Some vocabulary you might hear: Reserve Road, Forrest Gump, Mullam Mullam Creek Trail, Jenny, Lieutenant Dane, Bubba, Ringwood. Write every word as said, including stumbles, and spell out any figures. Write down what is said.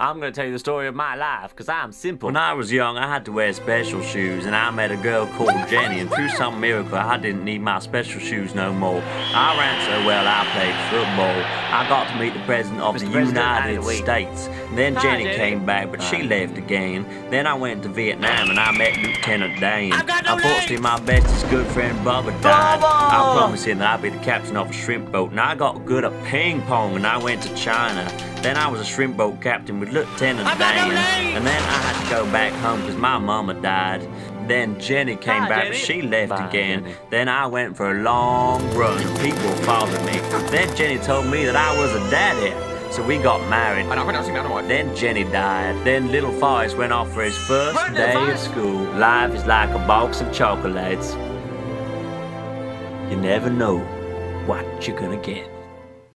I'm going to tell you the story of my life, because I'm simple. When I was young, I had to wear special shoes, and I met a girl called Jenny, and through some miracle, I didn't need my special shoes no more. I ran so well, I played football. I got to meet the President of Mister the President, United States. And then Hi, Jenny, Jenny came back, but Hi. she left again. Then I went to Vietnam, and I met Lieutenant Dane. No Unfortunately, name. my bestest good friend, Bubba, died. Bubba! I promised him that I'd be the captain of a shrimp boat, and I got good at ping pong, and I went to China. Then I was a shrimp boat captain with Lieutenant Dane, and then I had to go back home because my mama died. Then Jenny came Hi, back, Jenny. but she left Bye, again. Jenny. Then I went for a long run, and people followed me. Then Jenny told me that I was a daddy, so we got married. Then Jenny died. Then little Forrest went off for his first Run day of school. Life is like a box of chocolates. You never know what you're gonna get.